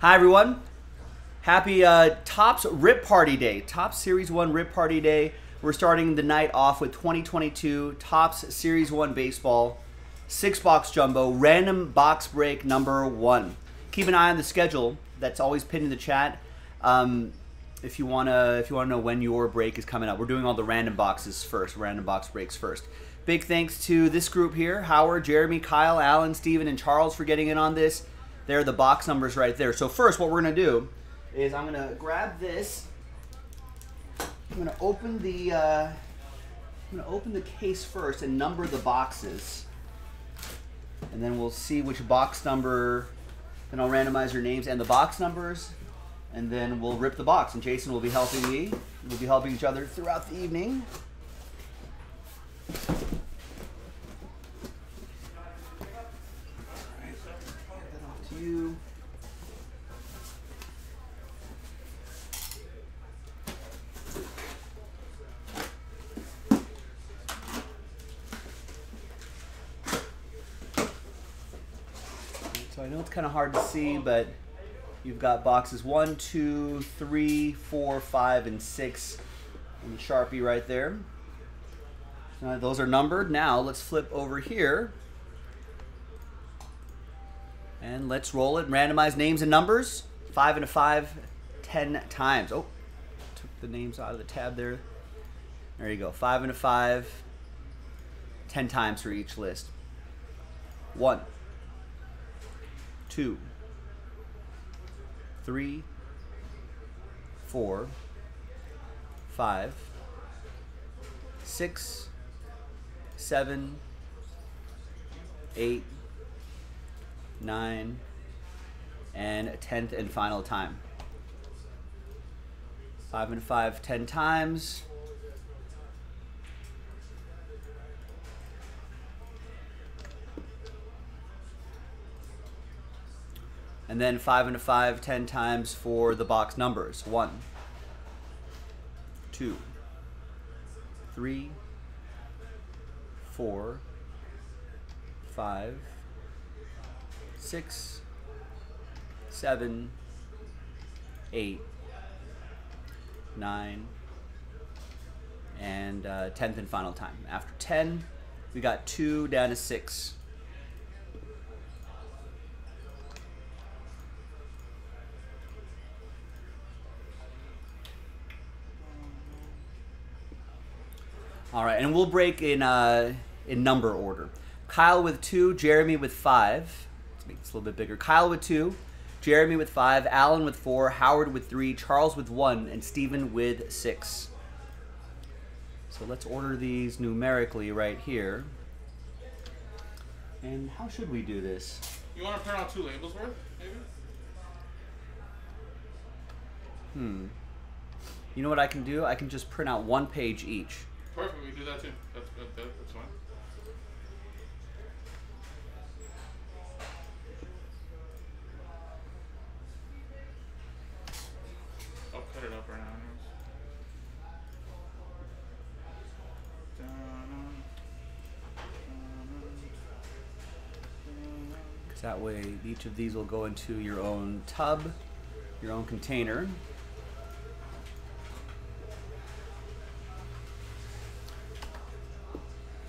Hi, everyone. Happy Topps Rip Party Day. Topps Series 1 Rip Party Day. We're starting the night off with 2022 Topps Series 1 Baseball 6-box jumbo, random box break number 1. Keep an eye on the schedule. That's always pinned in the chat. If you wanna know when your break is coming up, we're doing all the random boxes first, random box breaks first. Big thanks to this group here: Howard, Jeremy, Kyle, Alan, Steven, and Charles for getting in on this. They're the box numbers right there. So first, what we're gonna do is I'm gonna grab this. I'm gonna open the case first and number the boxes, and then we'll see which box number. Then I'll randomize your names and the box numbers, and then we'll rip the box. And Jason will be helping me. We'll be helping each other throughout the evening. All right. Get that off to you. So I know it's kind of hard to see, but you've got boxes 1, 2, 3, 4, 5, and 6 on the Sharpie right there. Now those are numbered. Now let's flip over here and let's roll it. Randomize names and numbers. 5 and a 5, 10 times. Oh, took the names out of the tab there. There you go. 5 and a 5, 10 times for each list. 1, 2, 3, 4, 5, 6, 7, 8, 9, and a 10th and final time. 5 and 5, 10 times. And then 5 and 5, 10 times for the box numbers. 1, 2, 3, 4, 5, 6, 7, 8, 9, and 10th and final time. After 10, we got 2 down to 6. All right, and we'll break in number order. Kyle with 2, Jeremy with 5. Let's make this a little bit bigger. Kyle with 2, Jeremy with 5, Alan with 4, Howard with 3, Charles with 1, and Steven with 6. So let's order these numerically right here. And how should we do this? You want to print out 2 labels worth, maybe? You know what I can do? I can just print out 1 page each. Perfect, we can do that too. That's fine. I'll cut it up right now. Because that way each of these will go into your own tub, your own container.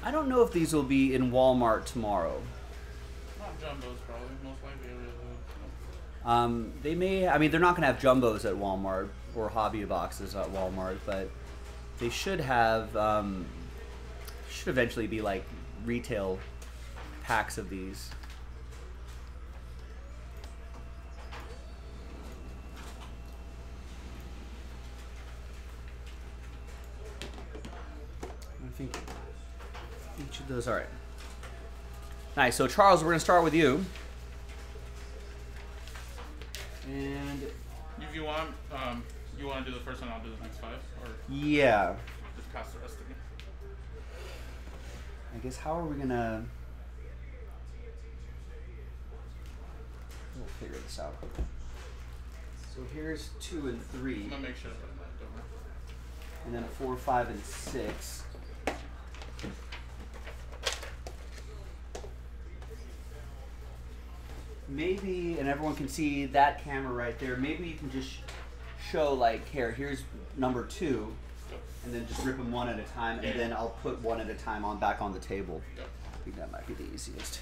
I don't know if these will be in Walmart tomorrow. Not jumbos, probably. Most likely. They may. I mean, they're not going to have jumbos at Walmart or hobby boxes at Walmart, but they should have. Should eventually be like retail packs of these. I think. Each of those, all right. Nice, so Charles, we're gonna start with you. And if you want, you wanna do the first one, I'll do the next 5, or? Yeah. Just pass the rest to me. I guess how are we gonna, we'll figure this out. So here's 2 and 3. I'm gonna make sure that I'm not done. And then 4, 5, and 6. maybe, and everyone can see that camera right there, maybe you can just show, like, here's number two, and then just rip them one at a time, and then I'll put one at a time on back on the table. I think that might be the easiest.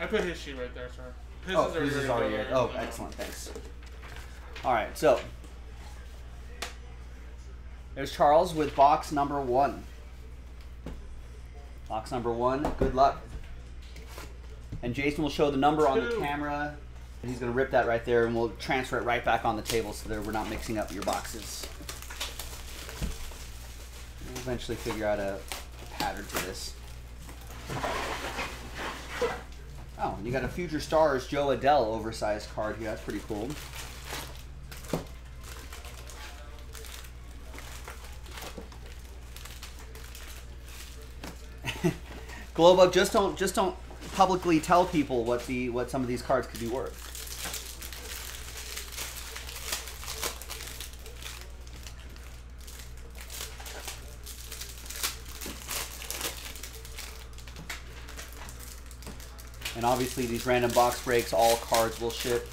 I put his sheet right there, sorry. His is already there. Oh, excellent, thanks. All right, so there's Charles with box number one. Box number one, good luck. And Jason will show the number on the camera. And he's going to rip that right there, and we'll transfer it right back on the table so that we're not mixing up your boxes. We'll eventually figure out a pattern to this. Oh, and you got a Future Stars Joe Adell oversized card here. That's pretty cool. Globo, just don't publicly tell people what the some of these cards could be worth. And obviously these random box breaks, all cards will ship.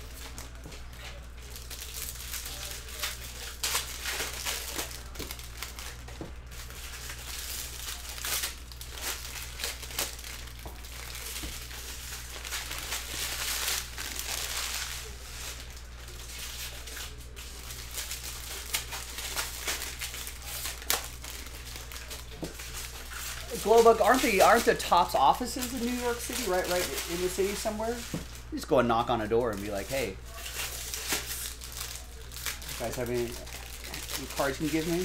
Glowbug, aren't the Topps offices in New York City, right in the city somewhere? You just go and knock on a door and be like, hey, you guys have any cards you can give me?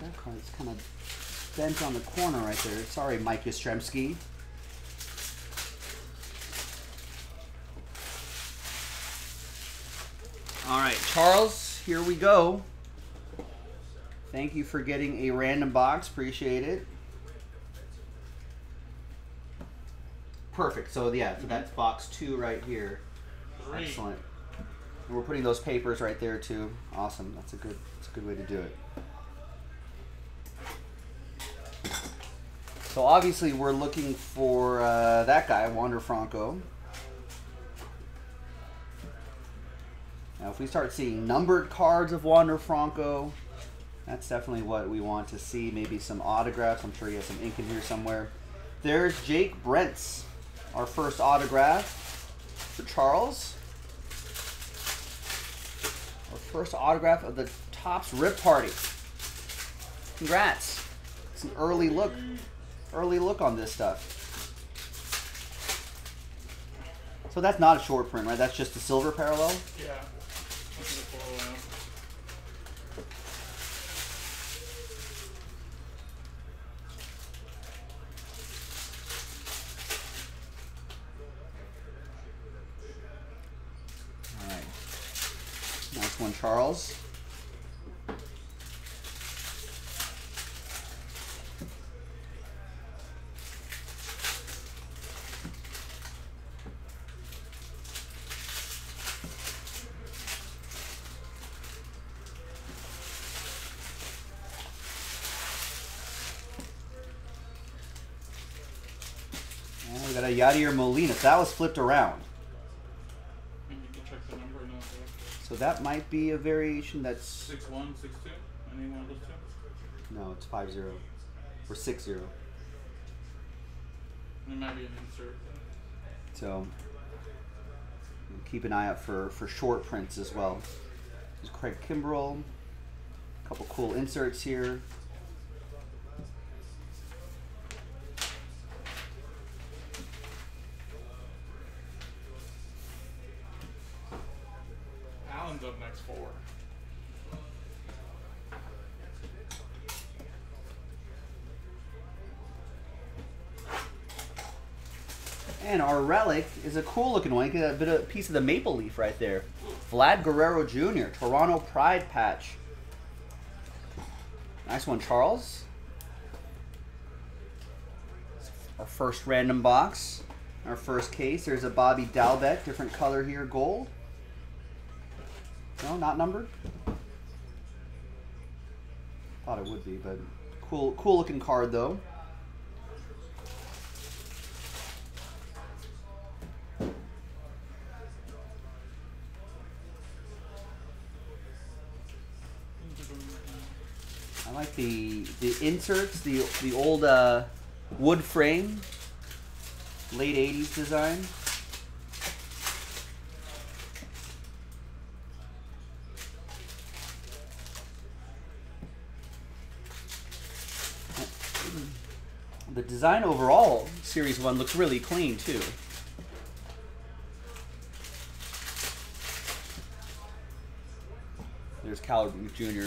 That card's kind of bent on the corner right there. Sorry, Mike Yastrzemski. All right, Charles, here we go. Thank you for getting a random box. Appreciate it. Perfect. So, yeah, so that's box two right here. Great. Excellent. And we're putting those papers right there, too. Awesome. That's a good way to do it. So, obviously, we're looking for that guy, Wander Franco. Now, if we start seeing numbered cards of Wander Franco, that's definitely what we want to see. Maybe some autographs. I'm sure he has some ink in here somewhere. There's Jake Brentz, our first autograph for Charles. Our first autograph of the Topps Rip Party. Congrats. It's an early look on this stuff. So that's not a short print, right? That's just the silver parallel? Yeah. All right. Nice one, Charles. Yadier Molina. That was flipped around. So that might be a variation that's 6-1, 6-2. Any one of those two? No, it's 5-0 or 6-0. It might be an insert. So keep an eye out for short prints as well. There's Craig Kimbrell. A couple cool inserts here. And our relic is a cool looking one. You got a bit of piece of the maple leaf right there. Vlad Guerrero Jr., Toronto Pride patch. Nice one, Charles. Our first random box. Our first case. There's a Bobby Dalbec, different color here, gold. No, not numbered? Thought it would be, but cool looking card though. I like the inserts, the old wood frame, late 80s design. The design overall, Series 1, looks really clean, too. There's Cal Jr.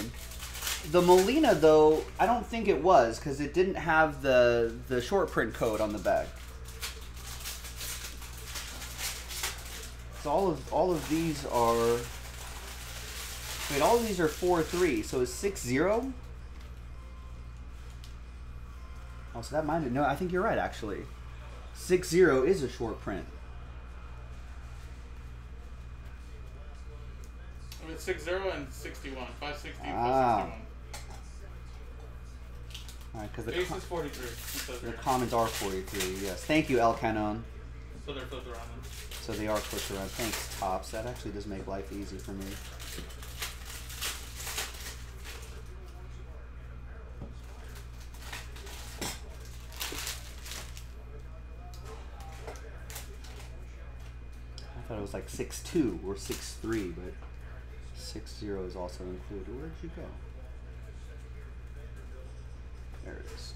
The Molina, though, I don't think it was, because it didn't have the short print code on the back. So all of these are... Wait, all of these are 4-3, so it's 6-0? Oh, so that might... No, I think you're right, actually. 6-0 is a short print. I mean, 6-0 and 61. 560 plus 61. All right, because the... Base is 43. Their commons are 43, yes. Thank you, El Cannon. So they're flipped around then. So they are flipped around. Thanks, Topps. That actually does make life easy for me. It was like 6-2 or 6-3, but 6-0 is also included. Where did you go? There it is.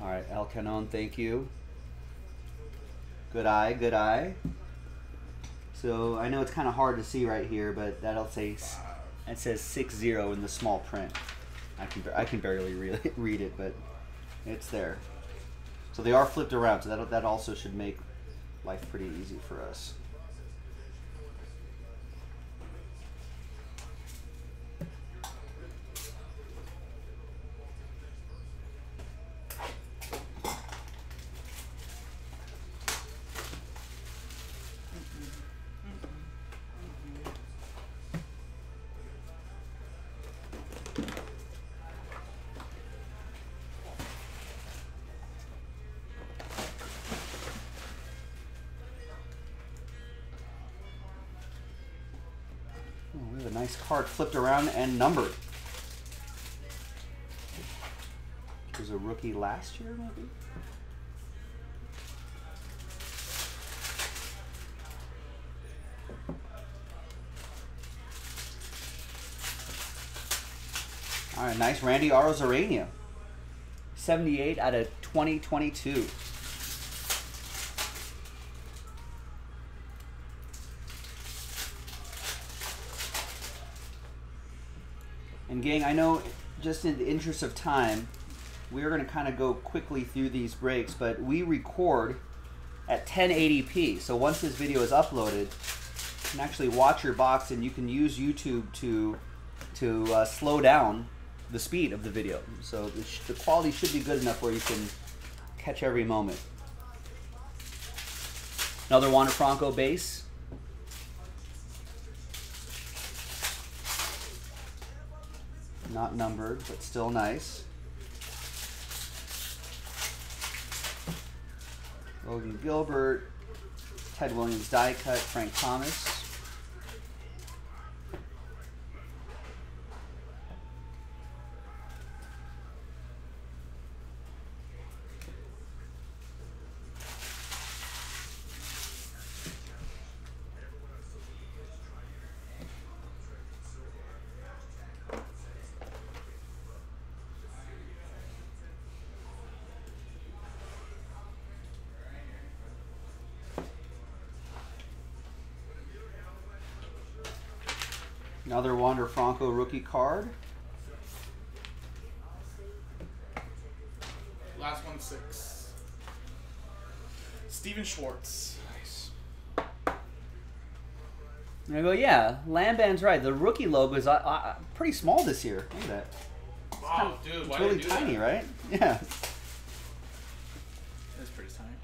All right, El Cannon, thank you. Good eye, good eye. So I know it's kind of hard to see right here, but that'll say, it says 6-0 in the small print. I can barely read it, but it's there. So they are flipped around, so that also should make life pretty easy for us. Nice card, flipped around and numbered. It was a rookie last year, maybe? All right, nice Randy Arozarena. 78 out of 2022. And gang, I know just in the interest of time, we're going to kind of go quickly through these breaks, but we record at 1080p. So once this video is uploaded, you can actually watch your box and you can use YouTube to slow down the speed of the video. So the quality should be good enough where you can catch every moment. Another Wander Franco base. Not numbered, but still nice. Logan Gilbert, Ted Williams die cut, Frank Thomas. Another Wander Franco rookie card. Last 1-6. Steven Schwartz. Nice. And I go, yeah, Lamban's right. The rookie logo is pretty small this year. Look at that. It's wow, dude. It's really tiny, that? Right? Yeah. That's pretty tiny.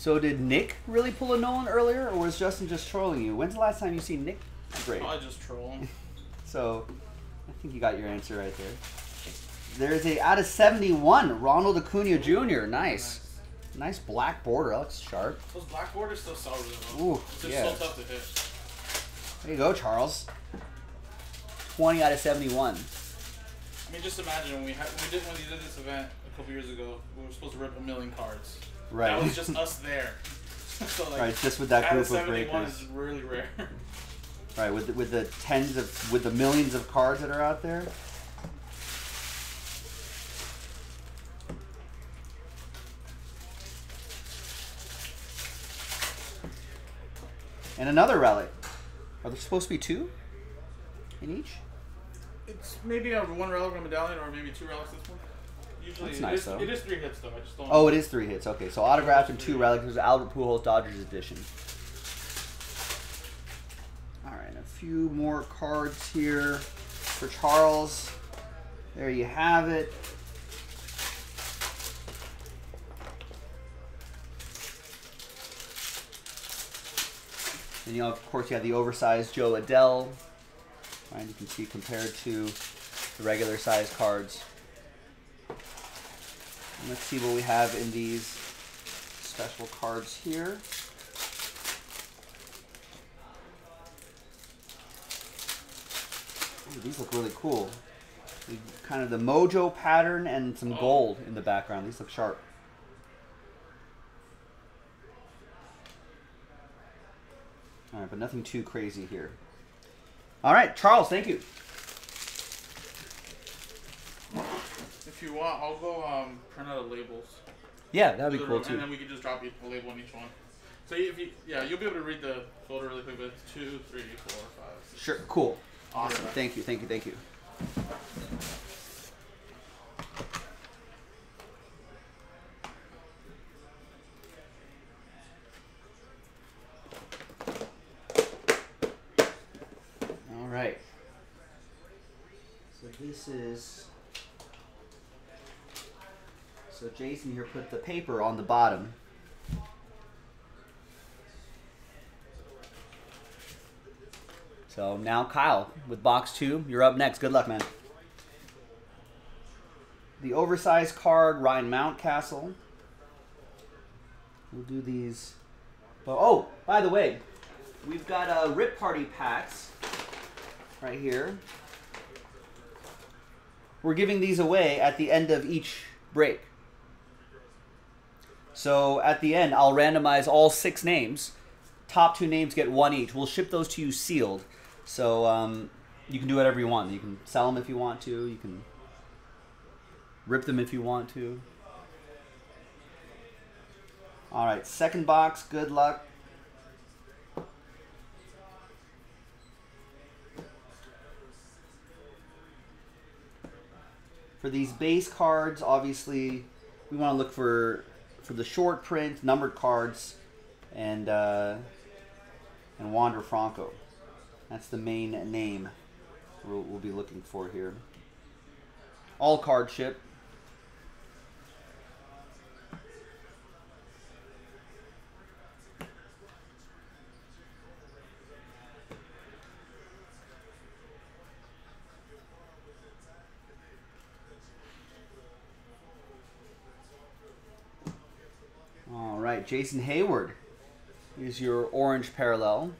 So did Nick really pull a Nolan earlier, or was Justin just trolling you? When's the last time you seen Nick grade? I just trolling. So I think you got your answer right there. There's a out of 71, Ronald Acuna Jr. Nice. Nice black border. That looks sharp. Those black borders still sell really well. Ooh, yeah. They're still tough to hit. There you go, Charles. 20 out of 71. I mean, just imagine when we did this event a couple years ago, we were supposed to rip 1,000,000 cards. Right. That was just us there. So like, right, just with that group of breakers. Out of 71 is really rare. Right, with the millions of cards that are out there. And another relic. Are there supposed to be two in each? It's maybe one relic on medallion, or maybe two relics this one. Usually that's nice, though. It is 3 hits, though. I just don't know. It is 3 hits. Okay, so autographed and 2 relics. There's Albert Pujols Dodgers edition. All right, a few more cards here for Charles. There you have it. And, you know, of course, you have the oversized Joe Adell. Right, you can see compared to the regular size cards. And let's see what we have in these special cards here. Ooh, these look really cool. Kind of the mojo pattern and some gold in the background. These look sharp. All right, but nothing too crazy here. All right, Charles, thank you. If you want, I'll go print out the labels. Yeah, that'd be cool too. And then we can just drop a label on each one. So if you, yeah, you'll be able to read the folder really quick. But it's 2, 3, 4, 5, 6. Sure, cool, awesome. Yeah. Thank you, thank you, thank you. So Jason here put the paper on the bottom. So now Kyle with box 2. You're up next. Good luck, man. The oversized card, Ryan Mountcastle. We'll do these. Oh, by the way, we've got a Rip Party packs right here. We're giving these away at the end of each break. So at the end, I'll randomize all 6 names. Top 2 names get 1 each. We'll ship those to you sealed. So you can do whatever you want. You can sell them if you want to. You can rip them if you want to. All right, second box. Good luck. For these base cards, obviously, we want to look for the short print, numbered cards, and Wander Franco. That's the main name we'll be looking for here. All card ship. Jason Hayward is your orange parallel.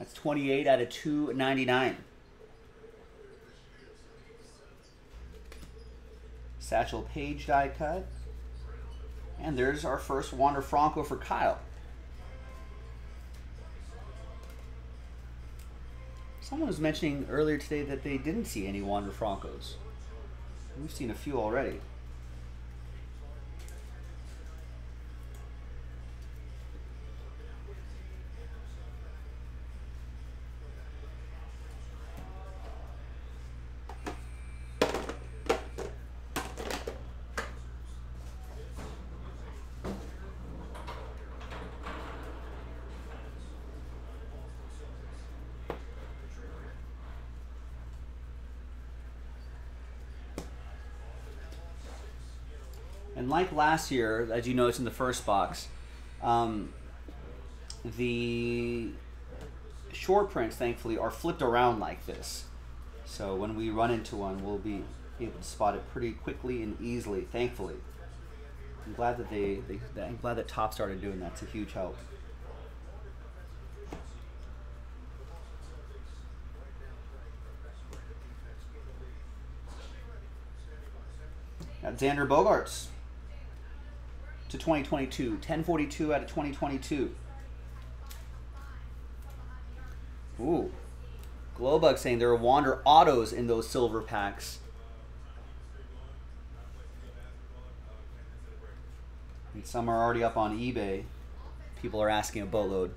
That's 28 out of 299. Satchel Page die cut. And there's our first Wander Franco for Kyle. Someone was mentioning earlier today that they didn't see any Wander Francos. We've seen a few already. And like last year, as you noticed in the first box, the short prints, thankfully, are flipped around like this. So when we run into one, we'll be able to spot it pretty quickly and easily, thankfully. I'm glad that I'm glad that Topps started doing that. It's a huge help. Got Xander Bogaerts to 2022, 1042 out of 2022. Ooh, Glowbug saying there are Wander autos in those silver packs. And some are already up on eBay. People are asking a boatload.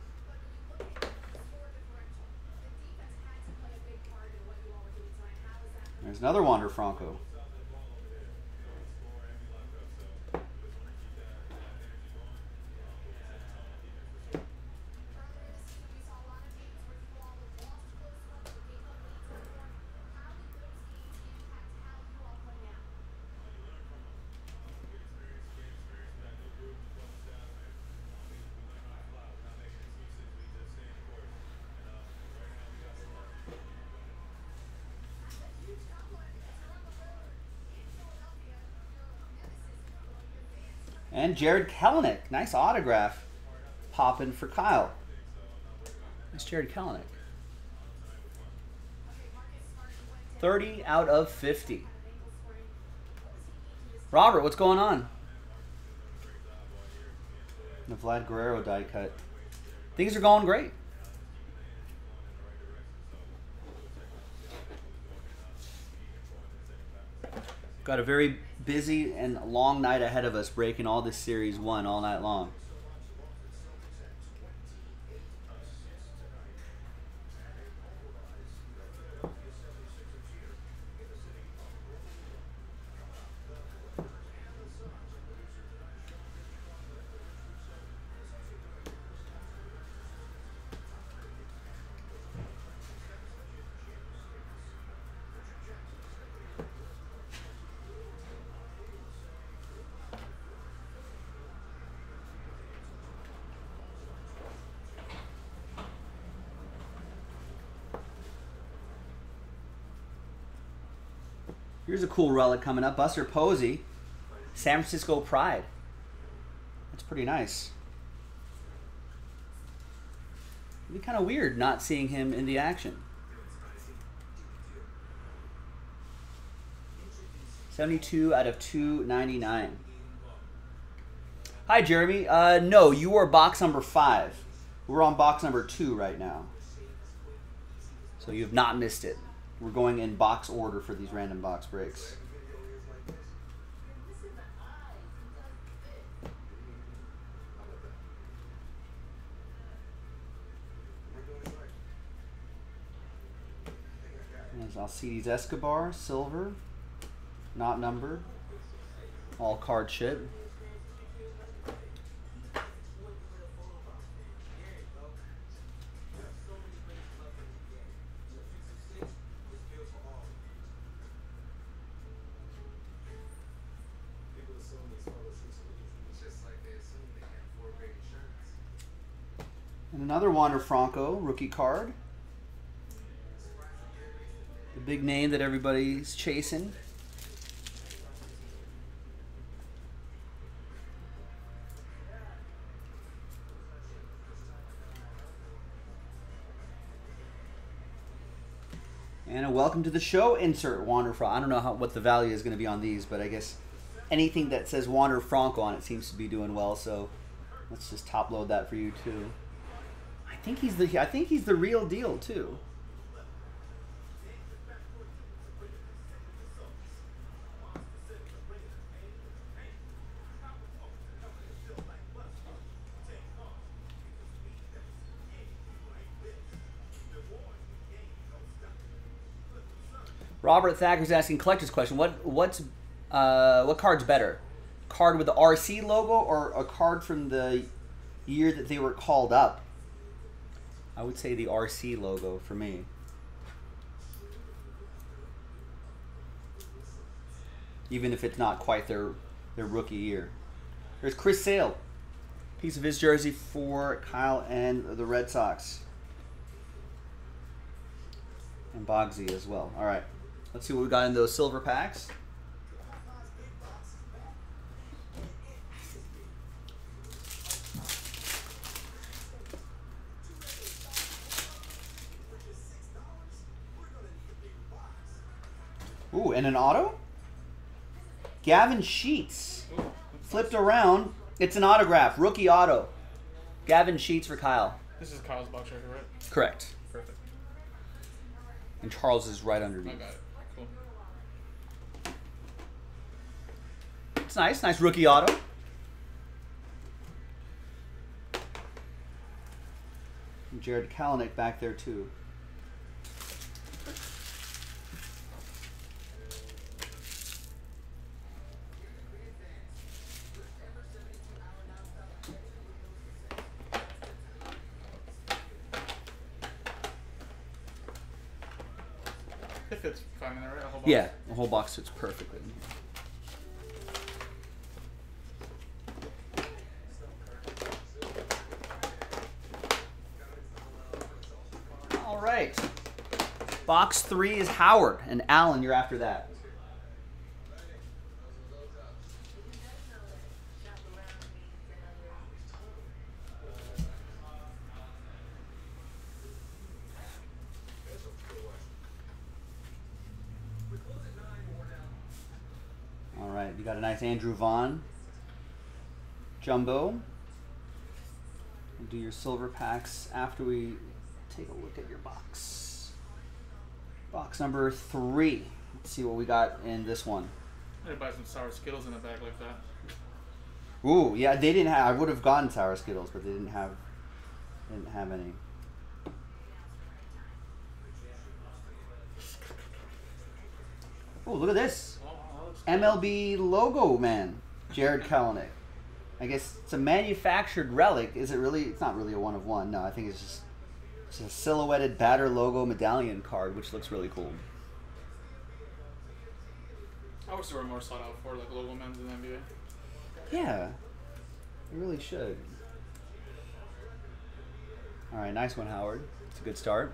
There's another Wander Franco. And Jared Kelenic, nice autograph popping for Kyle. That's Jared Kelenic. 30 out of 50. Robert, what's going on? The Vlad Guerrero die cut. Things are going great. Got a very busy and long night ahead of us, breaking all this Series 1 all night long. Here's a cool relic coming up. Buster Posey, San Francisco Pride. That's pretty nice. It'd be kind of weird not seeing him in the action. 72 out of 299. Hi, Jeremy. No, you are box number 5. We're on box number 2 right now. So you have not missed it. We're going in box order for these random box breaks. There's Alcides Escobar, silver, not numbered, all card shit. Another Wander Franco rookie card. The big name that everybody's chasing. And a welcome to the show insert Wander Franco. I don't know what the value is going to be on these, but I guess anything that says Wander Franco on it seems to be doing well, so let's just top load that for you too. I think he's the real deal too. Robert Thacker's asking collector's question. What card's better? Card with the RC logo or a card from the year that they were called up? I would say the RC logo for me. Even if it's not quite their their rookie year. There's Chris Sale. Piece of his jersey for Kyle and the Red Sox. And Bogsy as well. All right. Let's see what we got in those silver packs. Ooh, and an auto? Gavin Sheets. Flipped around. It's an autograph. Rookie auto. Gavin Sheets for Kyle. This is Kyle's box right here, right? Correct. Perfect. And Charles is right underneath. I got it. Cool. It's nice. Nice rookie auto. And Jared Kelenic back there, too. It fits fine in there, right? A whole box. Yeah, the whole box fits perfectly. All right. Box 3 is Howard. And Allen, you're after that. You got a nice Andrew Vaughn jumbo. We'll do your silver packs after we take a look at your box. Box number 3. Let's see what we got in this one. I had to buy some sour Skittles in a bag like that. Ooh, yeah, they didn't have. I would have gotten sour Skittles, but they didn't have any. Oh, look at this. MLB logo man, Jared Kelenic. I guess it's a manufactured relic. Is it really? It's not really a one-of-one. No, I think it's just a silhouetted batter logo medallion card, which looks really cool. I wish there were more sought out for like logo men in the NBA. Yeah, you really should. All right, nice one, Howard. It's a good start.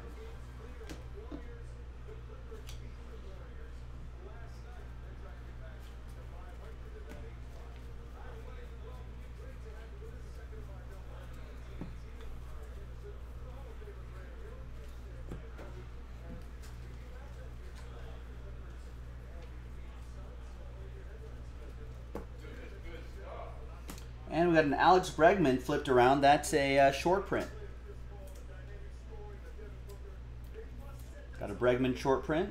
And we got an Alex Bregman flipped around. That's a short print. Got a Bregman short print.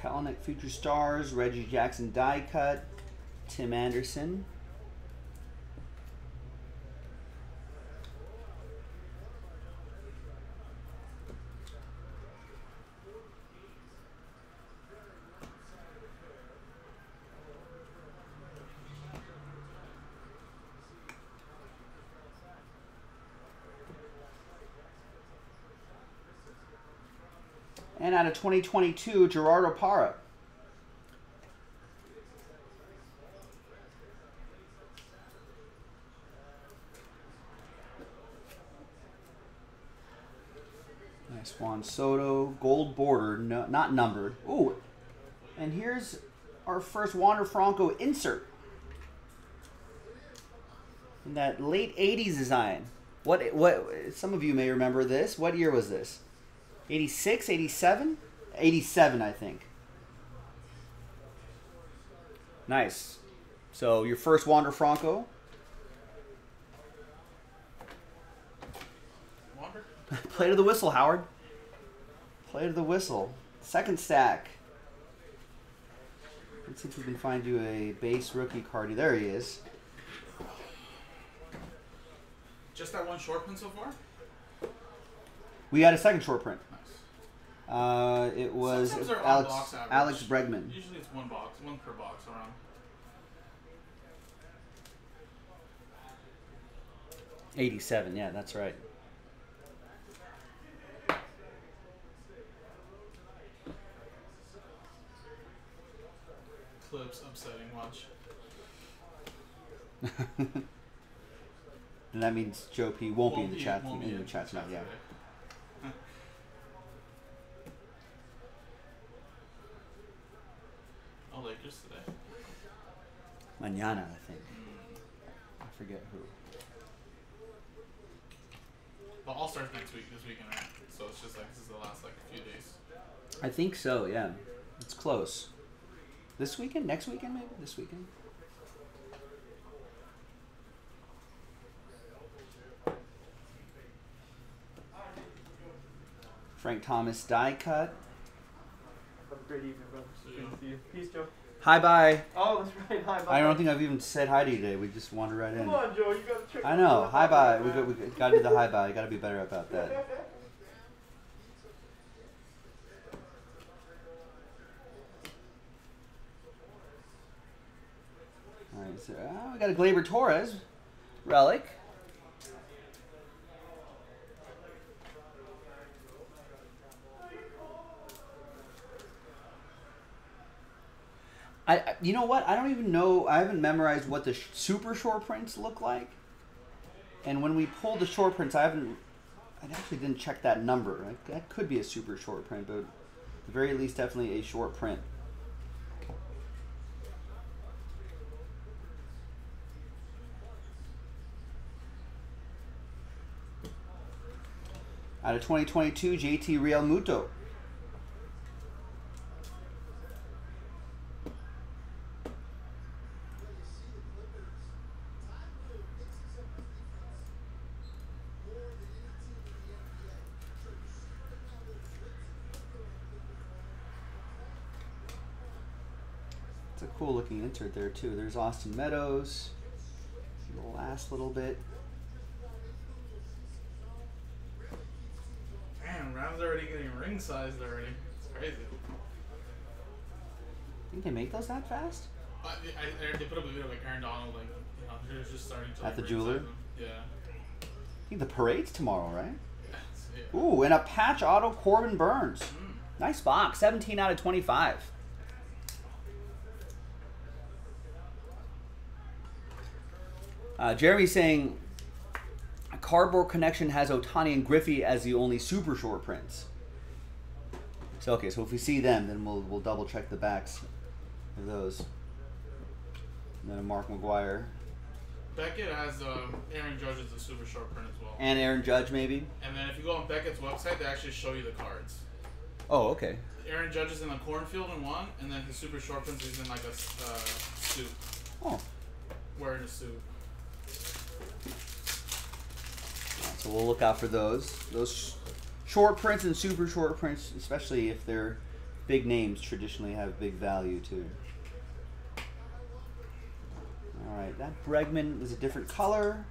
Kelenic Future Stars, Reggie Jackson die cut, Tim Anderson. And out of 2022, Gerardo Parra. Nice Juan Soto, gold border, no, not numbered. Ooh, and here's our first Wander Franco insert. In that late 80s design. What? Some of you may remember this. What year was this? 86, 87? 87, I think. Nice. So your first Wander Franco. Wander? Play to the whistle, Howard. Play to the whistle. Second stack. Let's see if we can find you a base rookie card. There he is. Just that one short print so far? We had a second short print. Nice. It was Alex Bregman. Usually it's one box, one per box around. 87, yeah, that's right. Clips upsetting, watch. And that means Joe P won't be in the chat. In the chat tonight, yeah. Oh, Lakers today. Mañana, I think. I forget who. The All Stars next week, this weekend, right? So it's just like this is the last like few days. I think so. Yeah, it's close. This weekend, next weekend, maybe this weekend. Frank Thomas die cut. Have a great evening, brother. Good to see you. Peace, Joe. Hi, bye. Oh, that's right. Hi, bye. I don't think I've even said hi to you today. We just wandered right in. Come on, Joe. You got to trick. I know. Hi, bye. We've got to do the hi, bye. You got to be better about that. All right. So we got a Gleyber Torres relic. You know what? I don't even know. I haven't memorized what the super short prints look like. And when we pulled the short prints, I actually didn't check that number. That could be a super short print, but at the very least, definitely a short print. Out of 2022, JT Real Muto. Cool looking insert there too. There's Austin Meadows. The last little bit. Damn, Rams already getting ring sized already. It's crazy. Think they make those that fast? They put up a video like Aaron Donald, like they're just starting to. At the jeweler. Yeah. I think the parade's tomorrow, right? Yes, yeah. Ooh, and a patch auto Corbin Burns. Mm. Nice box. 17 out of 25. Jeremy's saying Cardboard Connection has Ohtani and Griffey as the only super short prints. So okay, so if we see them, then we'll double check the backs of those. And then a Mark McGuire. Beckett has Aaron Judge as a super short print as well. And Aaron Judge maybe. And then if you go on Beckett's website, they actually show you the cards. Oh, okay. Aaron Judge is in the cornfield in one, and then his super short print is in like a suit. Oh. Wearing a suit. So we'll look out for those. Those short prints and super short prints, especially if they're big names, traditionally have big value too. All right, that Bregman is a different color,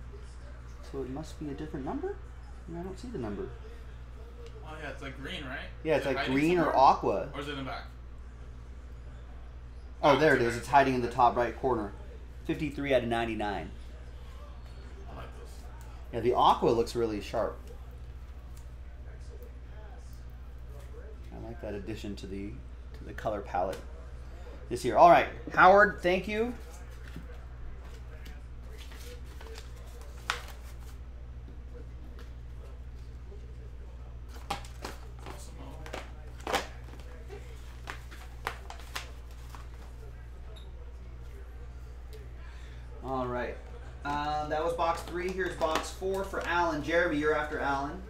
so it must be a different number. I mean, I don't see the number. Oh yeah, it's like green, right? Yeah, it's like green somewhere? Or aqua. Or is it in the back? Oh, there it is. It's hiding in the top right corner. 53 out of 99. Yeah, the aqua looks really sharp. I like that addition to the color palette this year. All right, Howard, thank you. All right, That was box three. Here's box four for Allen. Jeremy, you're after Allen.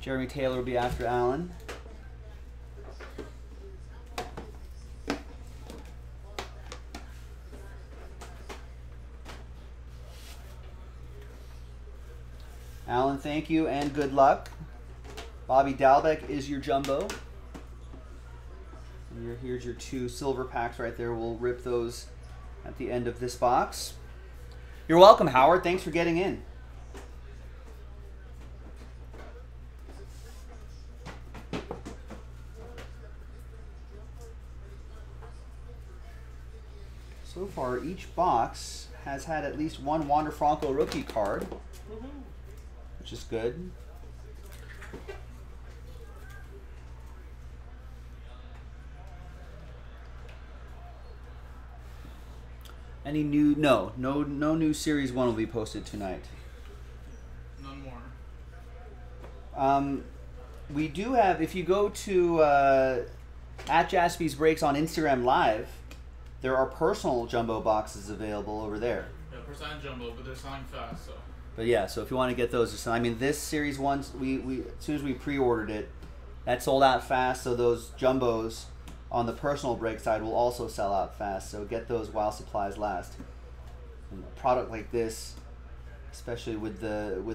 Jeremy Taylor will be after Allen. Allen, thank you and good luck. Bobby Dalbec is your jumbo. And here's your two silver packs right there. We'll rip those at the end of this box. You're welcome, Howard. Thanks for getting in. So far, each box has had at least one Wander Franco rookie card. Mm-hmm. Which is good. Any new? No new Series 1 will be posted tonight. None more. We do have. If you go to at Jaspys Breaks on Instagram Live, there are personal jumbo boxes available over there. Yeah, personal jumbo, but they're selling fast, so. But yeah, so if you want to get those, I mean, this Series 1, we as soon as we pre-ordered it, that sold out fast, so those jumbos on the personal break side will also sell out fast, so get those while supplies last. And a product like this, especially with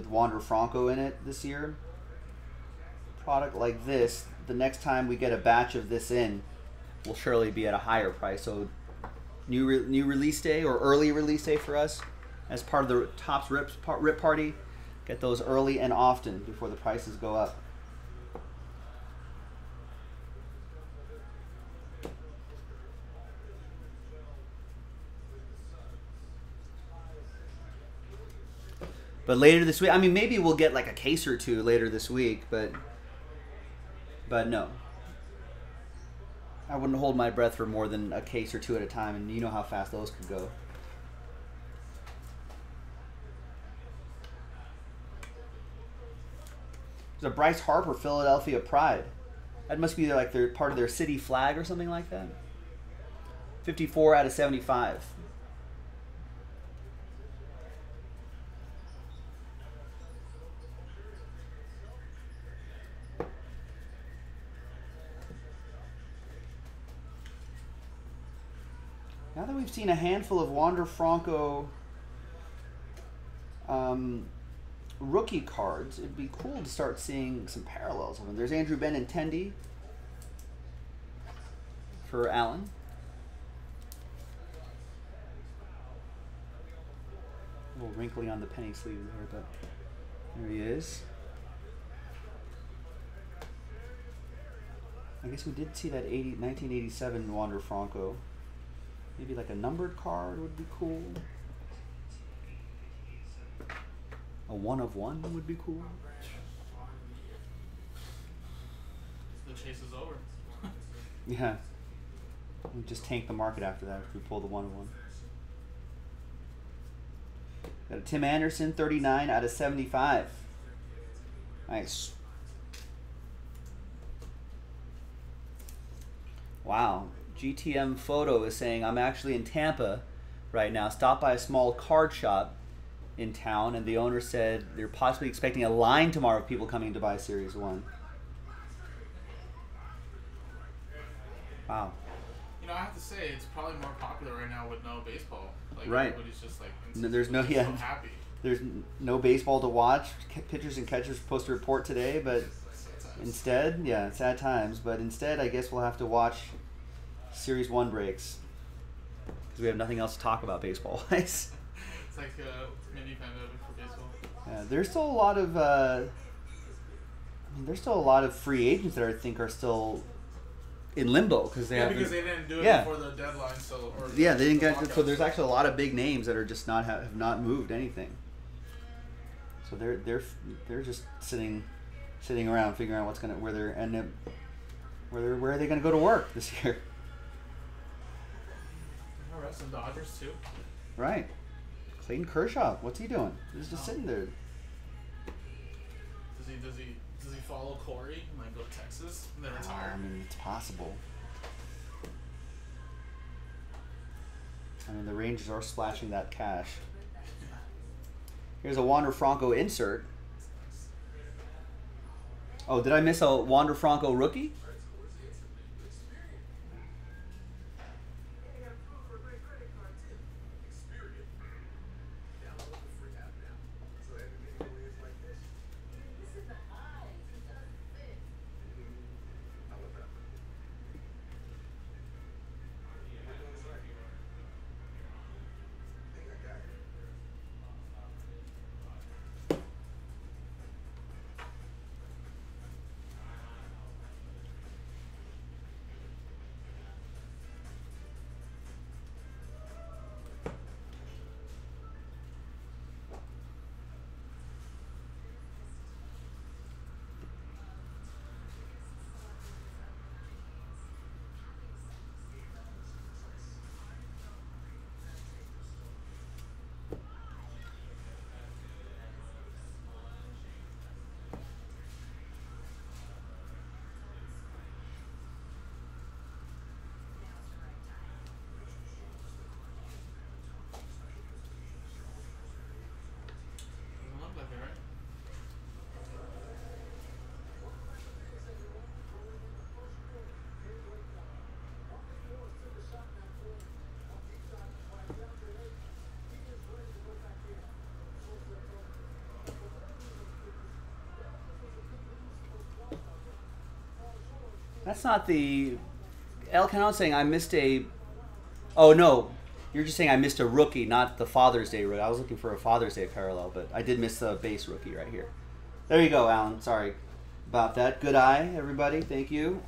Wander Franco in it this year, product like this, the next time we get a batch of this in, will surely be at a higher price. So new release day or early release day for us, as part of the Topps rip party, get those early and often before the prices go up. But later this week, I mean, maybe we'll get like a case or two later this week, but no. I wouldn't hold my breath for more than a case or two at a time, and you know how fast those could go. There's a Bryce Harper Philadelphia Pride. That must be like they're part of their city flag or something like that. 54 out of 75. Now that we've seen a handful of Wander Franco rookie cards, it'd be cool to start seeing some parallels. I mean, there's Andrew Benintendi for Allen. A little wrinkly on the penny sleeve there, but there he is. I guess we did see that 1987 Wander Franco. Maybe like a numbered card would be cool. A 1 of 1 would be cool. The chase is over. Yeah. We just tanked the market after that if we pull the 1 of 1. Got a Tim Anderson, 39 out of 75. Nice. Wow. GTM Photo is saying, I'm actually in Tampa right now. Stop by a small card shop in town, and the owner said they're possibly expecting a line tomorrow of people coming to buy Series 1. Wow. You know, I have to say, it's probably more popular right now with no baseball. Like, right. Everybody's just like, no, there's no, yeah, so happy. There's no baseball to watch. Pitchers and catchers are supposed to report today, but instead, yeah, sad times. But instead, I guess we'll have to watch Series 1 breaks because we have nothing else to talk about baseball-wise. It's like mini kind of for baseball. Yeah, there's still a lot of. I mean, there's still a lot of free agents that I think are still in limbo because they haven't. Because they didn't do it before the deadline, so. Or yeah, they didn't get. So there's actually a lot of big names that are just not have not moved anything. So they're just sitting around figuring out where are they gonna go to work this year. All right, some Dodgers too. Right. Clayton Kershaw, what's he doing? He's just sitting there. Does he follow Corey and like go to Texas and then retire? I mean, it's possible. And the Rangers are splashing that cash. Here's a Wander Franco insert. Oh, did I miss a Wander Franco rookie? That's not the... El Cannon saying I missed a... Oh, no. You're just saying I missed a rookie, not the Father's Day rookie. I was looking for a Father's Day parallel, but I did miss the base rookie right here. There you go, Alan. Sorry about that. Good eye, everybody. Thank you.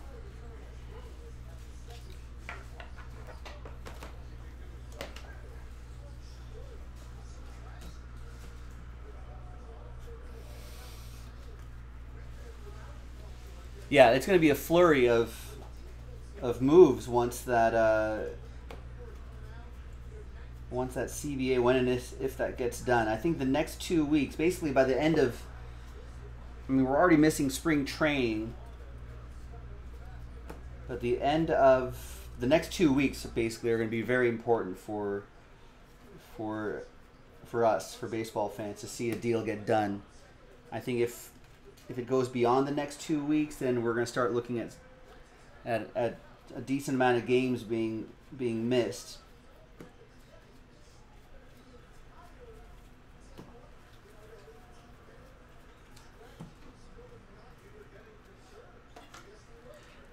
Yeah, it's going to be a flurry of moves once that CBA, when and if that gets done. I think the next 2 weeks, basically by the end of, I mean, we're already missing spring training, but the end of the next 2 weeks basically are going to be very important for us, for baseball fans, to see a deal get done. I think if it goes beyond the next 2 weeks, then we're going to start looking at a decent amount of games being missed.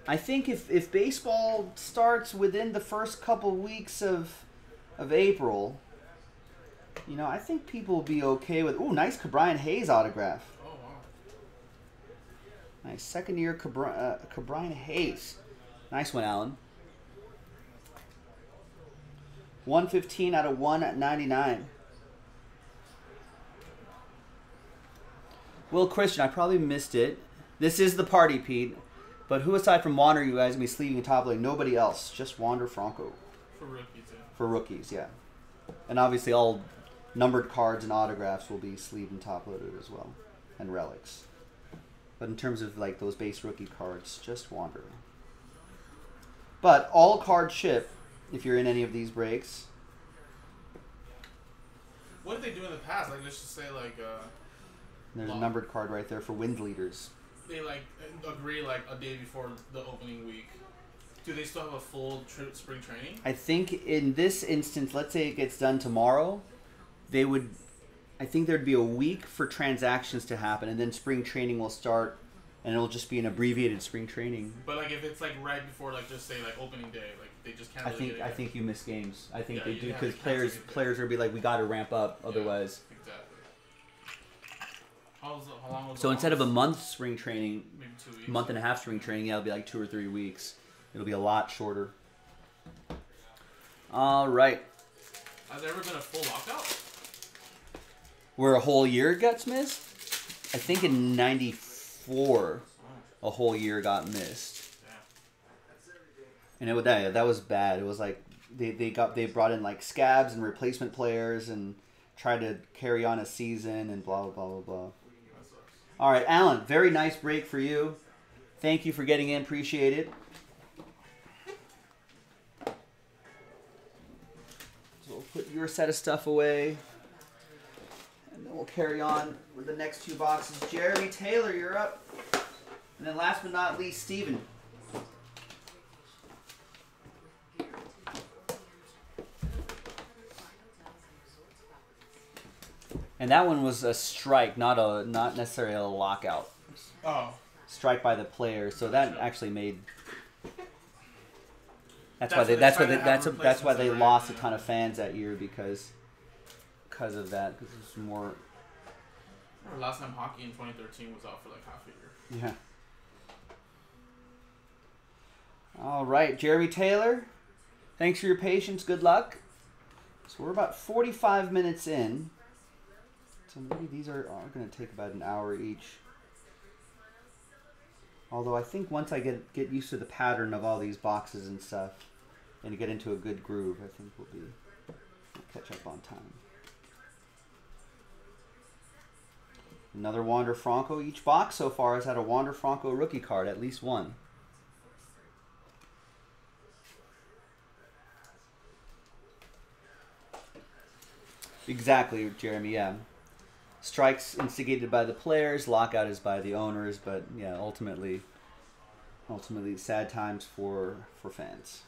I think if baseball starts within the first couple weeks of April, you know, I think people will be okay with. Ooh, nice Ke'Bryan Hayes autograph. Nice second year Ke'Bryan Hayes. Nice one, Alan. 115 out of 199. Will Christian, I probably missed it. This is the party, Pete. But who aside from Wander, you guys will be sleeving and toppling? Nobody else. Just Wander Franco. For rookies, yeah. For rookies, yeah. And obviously all numbered cards and autographs will be sleeved and top loaded as well. And relics. But in terms of like those base rookie cards, just Wander. But all card ship if you're in any of these breaks. What did they do in the past? Like let's just say like. There's a numbered card right there for wind leaders. They like agree like a day before the opening week. Do they still have a full spring training? I think in this instance, let's say it gets done tomorrow, they would. I think there'd be a week for transactions to happen, and then spring training will start, and it'll just be an abbreviated spring training. But like if it's like right before, like just say like opening day, like they just can't. I think you miss games. I think they do because players are be like, we got to ramp up, otherwise. Yeah, exactly. How long was so instead of a month spring training, maybe 2 weeks, month and a half spring training, yeah, it'll be like 2 or 3 weeks. It'll be a lot shorter. All right. Has there ever been a full lockout? Where a whole year gets missed? I think in '94, a whole year got missed. And it, that was bad. It was like they brought in like scabs and replacement players and tried to carry on a season and blah, blah, blah, blah. All right, Alan, very nice break for you. Thank you for getting in. Appreciate it. Put your set of stuff away. And then we'll carry on with the next two boxes. Jeremy Taylor, you're up. And then last but not least, Steven. And that one was a strike, not necessarily a lockout. Oh. Strike by the player, so that actually made. That's why they lost a ton of fans that year because of that. Because it's more. I remember last time hockey in 2013 was out for like half a year. Yeah. All right, Jeremy Taylor. Thanks for your patience. Good luck. So we're about 45 minutes in. So maybe these are going to take about an hour each. Although I think once I get used to the pattern of all these boxes and stuff and get into a good groove, I think we'll catch up on time. Another Wander Franco. Each box so far has had a Wander Franco rookie card, at least one. Exactly, Jeremy, yeah. Strikes instigated by the players, lockout is by the owners, but yeah, ultimately sad times for fans.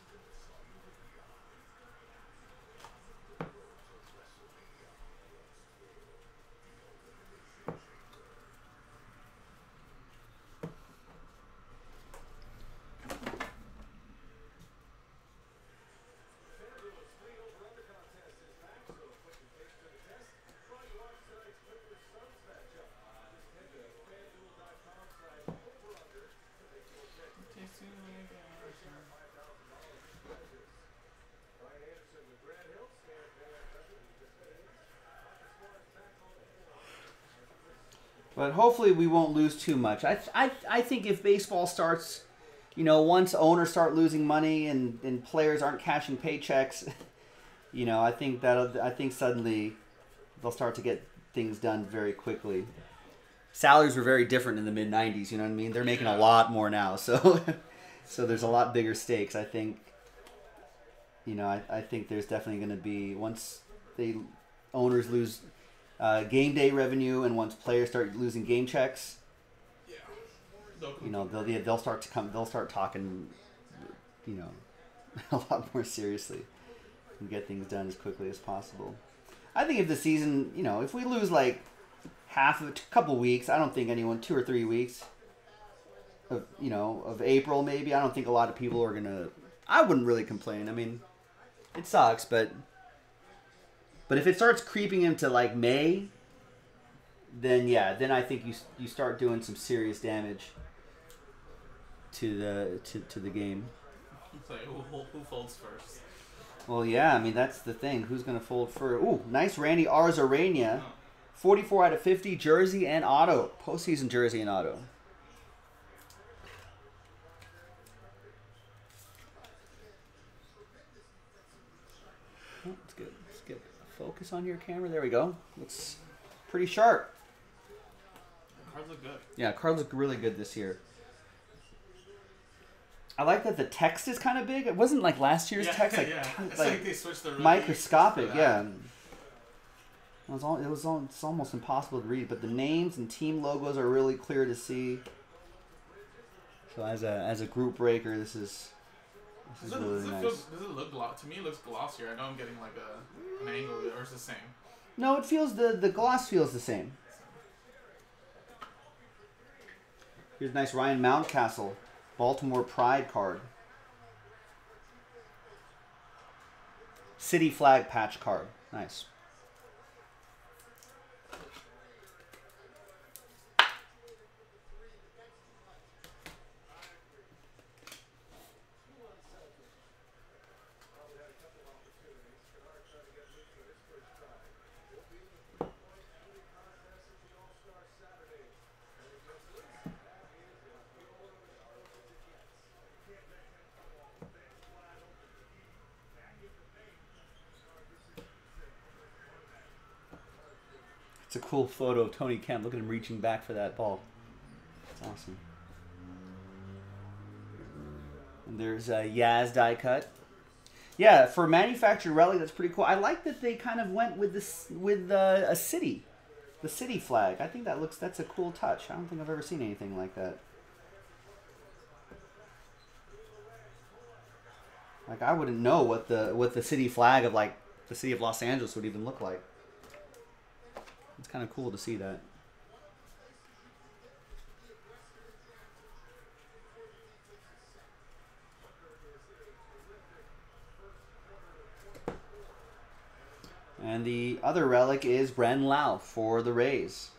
But hopefully we won't lose too much. I think if baseball starts, you know, once owners start losing money and players aren't cashing paychecks, you know, I think suddenly they'll start to get things done very quickly. Salaries were very different in the mid-'90s. You know what I mean? They're making a lot more now, so there's a lot bigger stakes. I think, you know, I think there's definitely going to be once owners lose. Game day revenue, and once players start losing game checks, yeah. You know they'll start to come. They'll start talking, you know, a lot more seriously and get things done as quickly as possible. I think if the season, you know, if we lose like half of a couple weeks, I don't think anyone 2 or 3 weeks of you know of April maybe. I don't think a lot of people are gonna. I wouldn't really complain. I mean, it sucks, but. But if it starts creeping into like May, then yeah, then I think you start doing some serious damage to the game. It's like, who folds first? Well, yeah, I mean that's the thing. Who's gonna fold first? Ooh, nice Randy Arozarena, 44 out of 50 jersey and auto, postseason jersey and auto. Focus on your camera. There we go. Looks pretty sharp. Cards look good. Yeah, cards look really good this year. I like that the text is kind of big. It wasn't like last year's text. Like, yeah. It's like they switched the microscopic. Yeah. It's almost impossible to read, but the names and team logos are really clear to see. So as a group breaker, Does it look glossier. I know I'm getting like an angle, or it's the same. No, it feels the gloss feels the same. Here's a nice Ryan Mountcastle, Baltimore Pride card. City flag patch card. Nice. It's a cool photo of Tony Kemp. Look at him reaching back for that ball. It's awesome. And there's a Yaz die cut. Yeah, for a manufactured relic, that's pretty cool. I like that they kind of went with this with a city, the city flag. I think that looks, that's a cool touch. I don't think I've ever seen anything like that. Like, I wouldn't know what the city flag of, like, the city of Los Angeles would even look like. It's kind of cool to see that. And the other relic is Bren Lau for the Rays.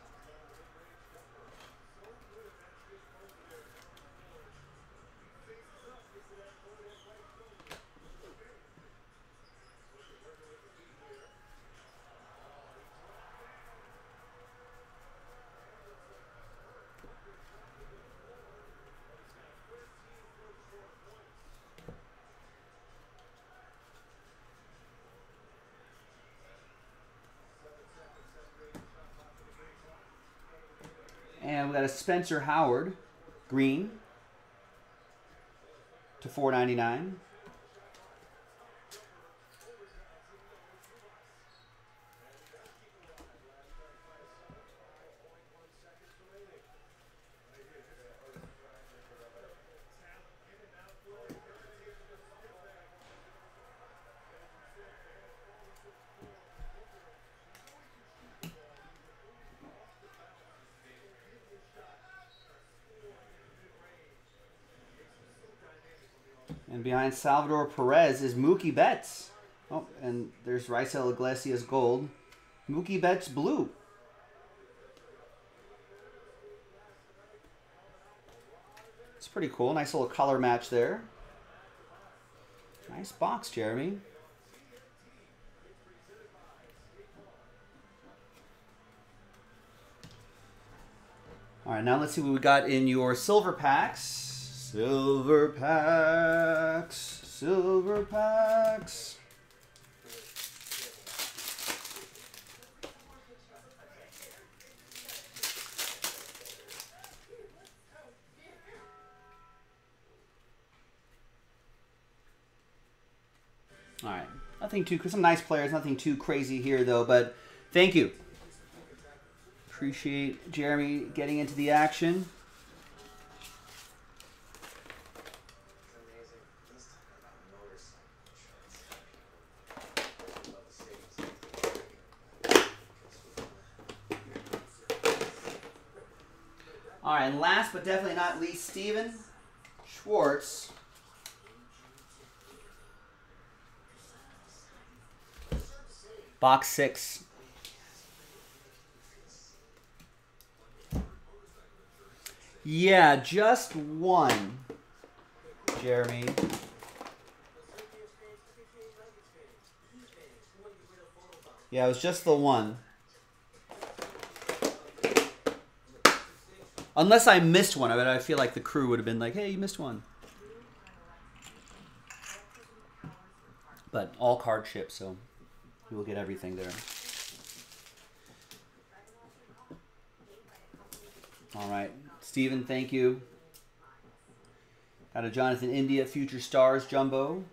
And we got a Spencer Howard, green, to 499. And behind Salvador Perez is Mookie Betts. Oh, and there's Raisel Iglesias gold. Mookie Betts blue. It's pretty cool. Nice little color match there. Nice box, Jeremy. All right, now let's see what we got in your silver packs. Silver packs, silver packs. All right, nothing too, some nice players, nothing too crazy here though, but thank you. Appreciate Jeremy getting into the action. All right, and last but definitely not least, Steven Schwartz. Box 6. Yeah, just one, Jeremy. Yeah, it was just the one. Unless I missed one of it, I feel like the crew would have been like, hey, you missed one. But all card chips, so you will get everything there. All right, Steven, thank you. Got a Jonathan India Future Stars Jumbo.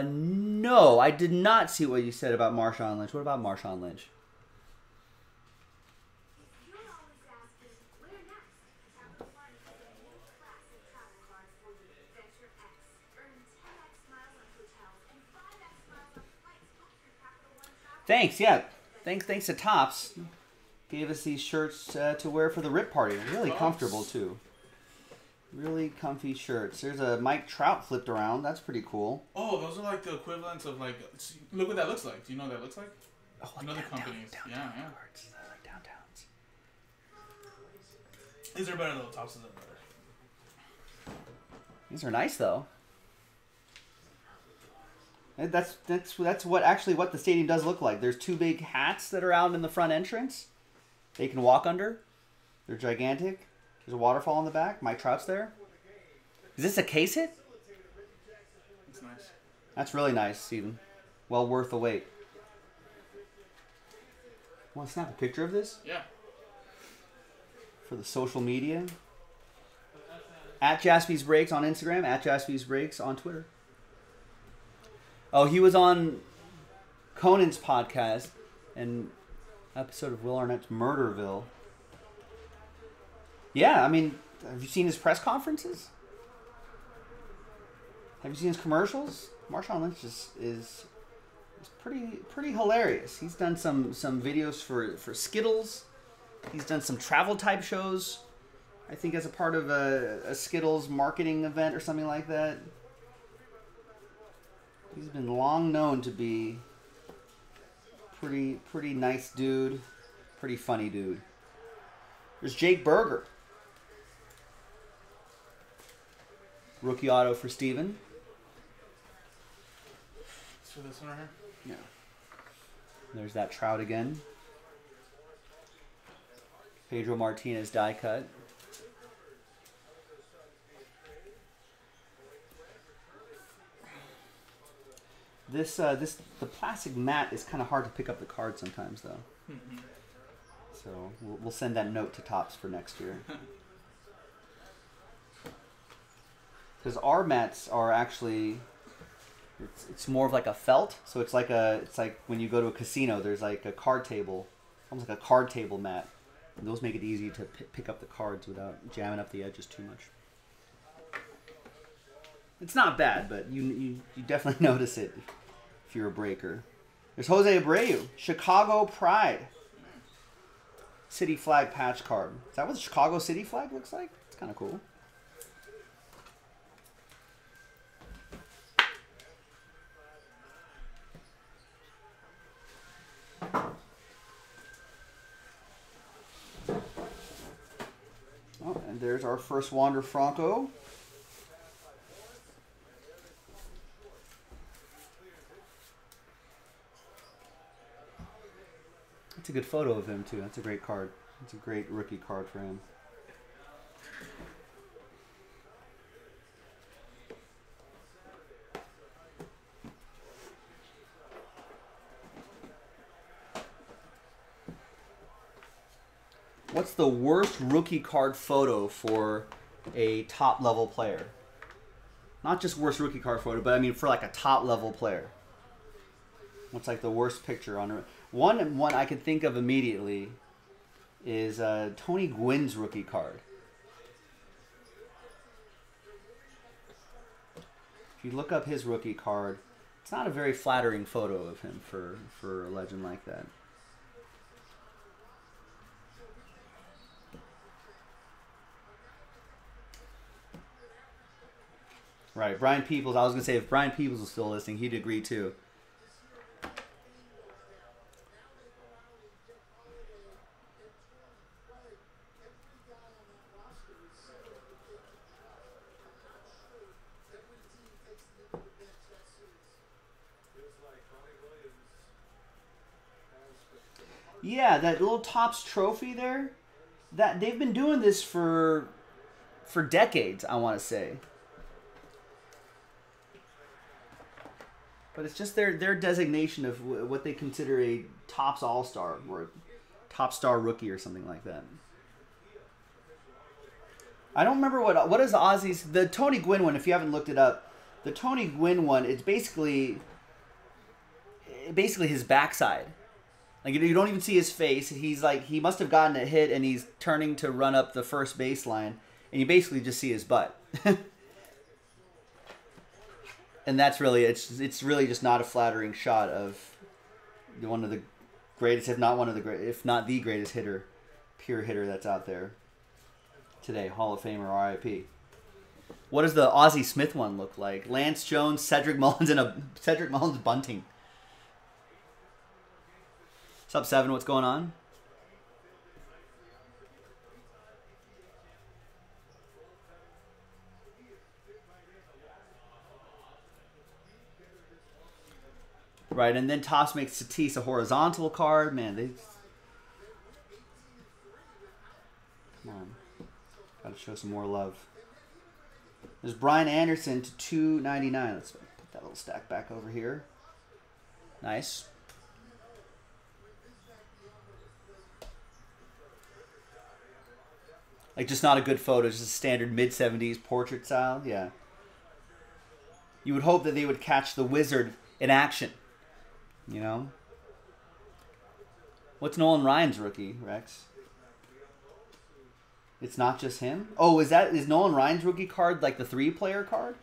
No, I did not see what you said about Marshawn Lynch. What about Marshawn Lynch? Thanks, yeah. Thanks to Topps. Gave us these shirts to wear for the rip party. Really comfortable, too. Really comfy shirts. There's a Mike Trout flipped around. That's pretty cool. Oh, those are like the equivalents of like, look what that looks like. Do you know what that looks like? Oh, like another company. Yeah, yeah. Cards. I like downtowns. These are better though. Topps is better. These are nice though. That's what actually what the stadium does look like. There's two big hats that are out in the front entrance. They can walk under. They're gigantic. There's a waterfall in the back. Mike Trout's there. Is this a case hit? That's nice. That's really nice, Steven. Well worth the wait. Want to snap a picture of this? Yeah. For the social media? At Jaspys Breaks on Instagram, at Jaspys Breaks on Twitter. Oh, he was on Conan's podcast, an episode of Will Arnett's Murderville. Yeah, I mean, have you seen his press conferences? Have you seen his commercials? Marshawn Lynch is pretty hilarious. He's done some videos for Skittles. He's done some travel type shows, I think, as a part of a Skittles marketing event or something like that. He's been long known to be pretty nice dude, pretty funny dude. There's Jake Berger. Rookie auto for Steven. It's for this one right here? Yeah. There's that Trout again. Pedro Martinez die cut. This the plastic mat is kind of hard to pick up the card sometimes though. Mm-hmm. So we'll send that note to Topps for next year. Because our mats are actually it's more of like a felt, so it's like when you go to a casino, there's like a card table, almost like a card table mat. And those make it easy to pick up the cards without jamming up the edges too much. It's not bad, but you definitely notice it if you're a breaker. There's Jose Abreu, Chicago Pride. City flag patch card. Is that what the Chicago city flag looks like? It's kind of cool. Oh, and there's our first Wander Franco. That's a good photo of him too. That's a great card. That's a great rookie card for him. What's the worst rookie card photo for a top level player? Not just worst rookie card photo, but I mean for like a top level player. What's like the worst picture on a... One I can think of immediately is Tony Gwynn's rookie card. If you look up his rookie card, it's not a very flattering photo of him for a legend like that. Right, Brian Peebles. I was going to say, if Brian Peebles was still listening, he'd agree too. Yeah, that little Topps trophy there, that they've been doing this for decades, I want to say. But it's just their designation of what they consider a Topps All-Star or Top Star Rookie or something like that. I don't remember what is Ozzy's... The Tony Gwynn one, if you haven't looked it up, the Tony Gwynn one, it's basically his backside. Like, you don't even see his face. He's like, he must have gotten a hit and he's turning to run up the first baseline, and you basically just see his butt. And that's really, it's really just not a flattering shot of one of the greatest, if not the greatest hitter, pure hitter that's out there today. Hall of Famer, RIP. What does the Ozzie Smith one look like? Lance Jones, Cedric Mullins, and Cedric Mullins bunting. What's up, Seven? What's going on? Right, and then Topps makes Tatis a horizontal card. Man, they... Come on. Gotta show some more love. There's Brian Anderson to 299. Let's put that little stack back over here. Nice. Like, just not a good photo, just a standard mid-70s portrait style. Yeah. You would hope that they would catch the wizard in action, you know? What's Nolan Ryan's rookie, Rex? It's not just him? Oh, is Nolan Ryan's rookie card like the 3-player card?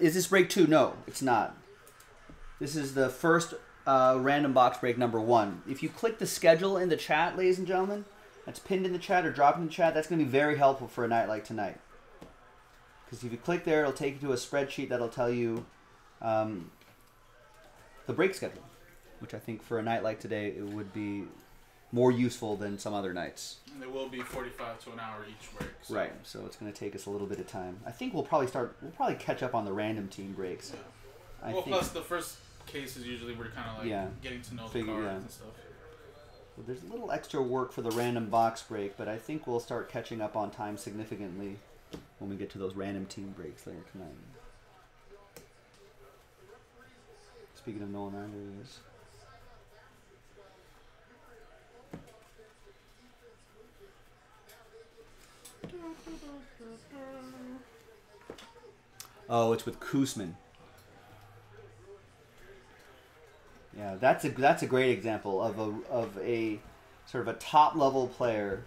Is this break 2? No, it's not. This is the first random box break number 1. If you click the schedule in the chat, ladies and gentlemen, that's pinned in the chat or dropped in the chat, that's going to be very helpful for a night like tonight. Because if you click there, it'll take you to a spreadsheet that'll tell you the break schedule, which I think for a night like today, it would be more useful than some other nights. And it will be 45 to an hour each break. So. Right, so it's going to take us a little bit of time. I think we'll probably catch up on the random team breaks. Yeah. Well, plus the first cases usually we're kind of like getting to know the cards and stuff. Well, there's a little extra work for the random box break, but I think we'll start catching up on time significantly when we get to those random team breaks later tonight. Speaking of Nolan Ryan, there he is. Oh, it's with Koosman. Yeah, that's a great example of a sort of a top-level player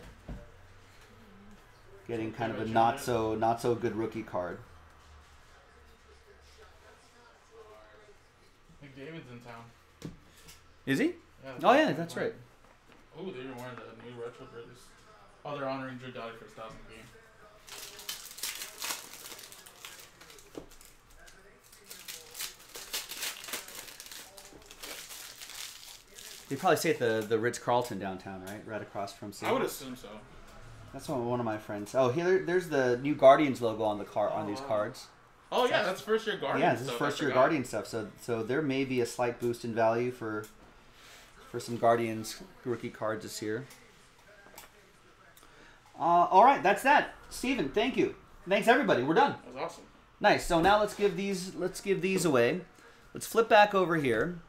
getting kind of a not so good rookie card. McDavid's in town. Is he? Yeah, oh yeah, that's right. Oh, they're even wearing the new retro jerseys. Oh, they're honoring Drew Doughty for his 1,000th game. They probably stay at the Ritz-Carlton downtown, right? Right across from Seattle. I would assume so. That's one of my friends. Oh, here, there's the new Guardians logo on the on these cards. Oh yeah, that's first year Guardians. Yeah, this is first year Guardian stuff. So there may be a slight boost in value for some Guardians rookie cards this year. All right, that's that. Steven, thank you. Thanks everybody. We're done. That was awesome. Nice. So now let's give these away. Let's flip back over here.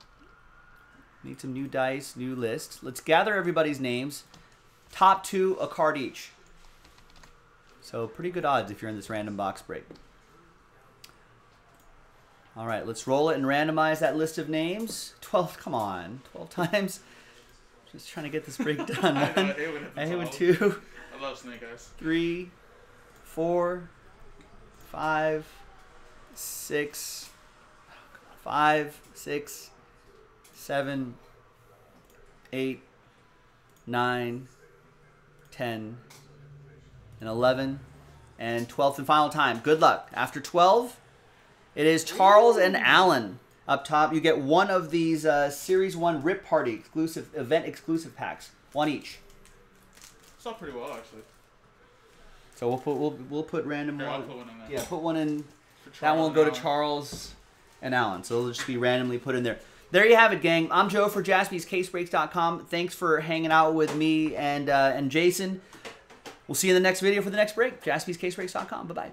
Need some new dice, new lists. Let's gather everybody's names. Top 2, a card each. So pretty good odds if you're in this random box break. All right, let's roll it and randomize that list of names. 12, come on, 12 times. Just trying to get this break done. I hate when 2. I love Snake Eyes. 3, 4, 5, 6, 7, 8, 9, 10, and 11, and 12th and final time. Good luck. After 12, it is Charles and Alan up top. You get one of these Series 1 Rip Party exclusive event packs, one each. It's not pretty well actually. So we'll put random. Here, I'll put one in there. Yeah, put one in. That one will go to Charles and Alan. So it'll just be randomly put in there. There you have it, gang. I'm Joe for JaspysCaseBreaks.com. Thanks for hanging out with me and Jason. We'll see you in the next video for the next break. JaspysCaseBreaks.com. Bye-bye.